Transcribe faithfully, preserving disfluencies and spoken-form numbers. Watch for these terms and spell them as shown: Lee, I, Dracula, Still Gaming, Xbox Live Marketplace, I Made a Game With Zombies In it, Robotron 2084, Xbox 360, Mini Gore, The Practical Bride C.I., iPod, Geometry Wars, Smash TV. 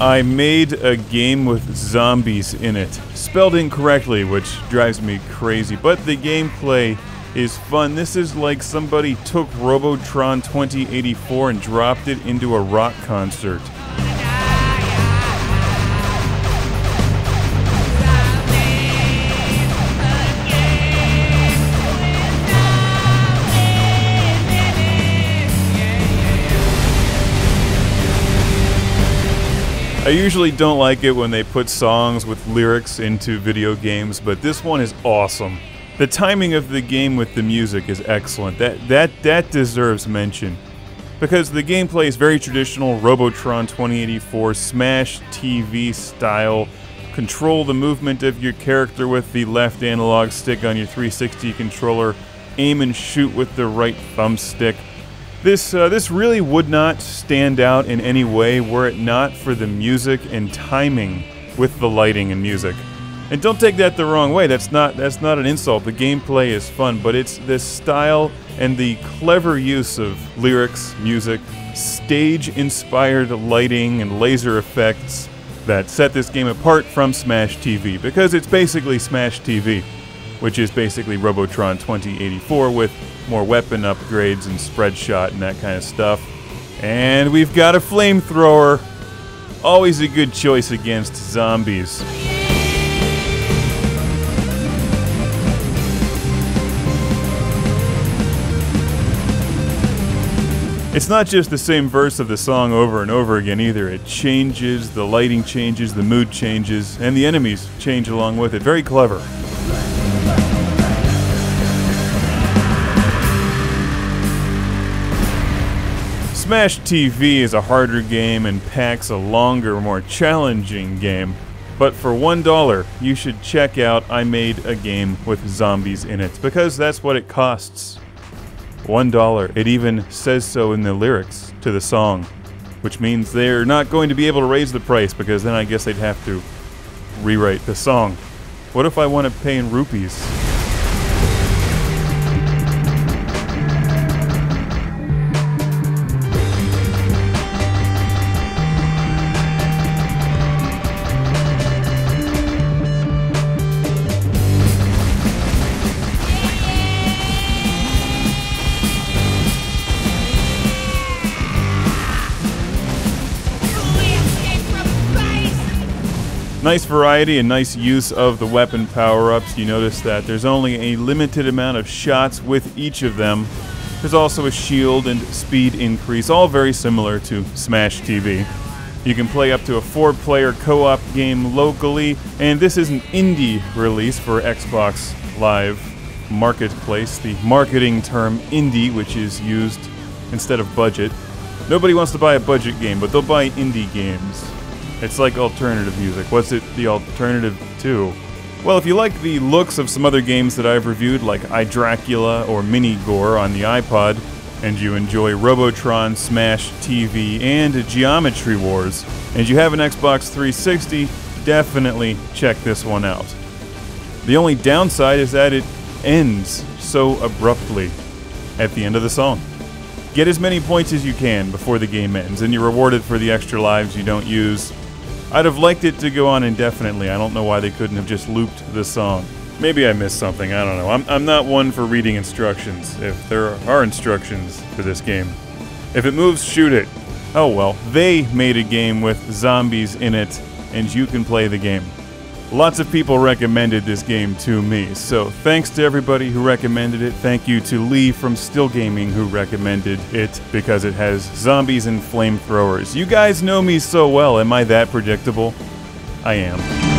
I Made a Game With Zombies In It. Spelled incorrectly, which drives me crazy, but the gameplay is fun. This is like somebody took Robotron twenty eighty-four and dropped it into a rock concert. I usually don't like it when they put songs with lyrics into video games, but this one is awesome. The timing of the game with the music is excellent. That that that deserves mention. Because the gameplay is very traditional Robotron twenty eighty-four Smash T V style. Control the movement of your character with the left analog stick on your three sixty controller. Aim and shoot with the right thumbstick. This, uh, this really would not stand out in any way were it not for the music and timing with the lighting and music. And don't take that the wrong way, that's not, that's not an insult. The gameplay is fun, but it's this style and the clever use of lyrics, music, stage-inspired lighting and laser effects that set this game apart from Smash T V, because it's basically Smash T V, which is basically Robotron twenty eighty-four with more weapon upgrades and spread shot and that kind of stuff. And we've got a flamethrower. Always a good choice against zombies. It's not just the same verse of the song over and over again either. It changes, the lighting changes, the mood changes, and the enemies change along with it. Very clever. Smash T V is a harder game and packs a longer, more challenging game, but for one dollar you should check out I Made a Game With Zombies In It, because that's what it costs. one dollar, it even says so in the lyrics to the song, which means they're not going to be able to raise the price, because then I guess they'd have to rewrite the song. What if I want to pay in rupees? Nice variety and nice use of the weapon power-ups. You notice that there's only a limited amount of shots with each of them. There's also a shield and speed increase, all very similar to Smash T V. You can play up to a four-player co-op game locally, and this is an indie release for Xbox Live Marketplace, the marketing term indie, which is used instead of budget. Nobody wants to buy a budget game, but they'll buy indie games. It's like alternative music. What's it the alternative to? Well, if you like the looks of some other games that I've reviewed, like I, Dracula or Mini Gore on the iPod, and you enjoy Robotron, Smash T V, and Geometry Wars, and you have an Xbox three sixty, definitely check this one out. The only downside is that it ends so abruptly at the end of the song. Get as many points as you can before the game ends, and you're rewarded for the extra lives you don't use. I'd have liked it to go on indefinitely. I don't know why they couldn't have just looped the song. Maybe I missed something, I don't know. I'm, I'm not one for reading instructions, if there are instructions for this game. If it moves, shoot it. Oh well, they made a game with zombies in it, and you can play the game. Lots of people recommended this game to me, so thanks to everybody who recommended it. Thank you to Lee from Still Gaming who recommended it because it has zombies and flamethrowers. You guys know me so well, am I that predictable? I am.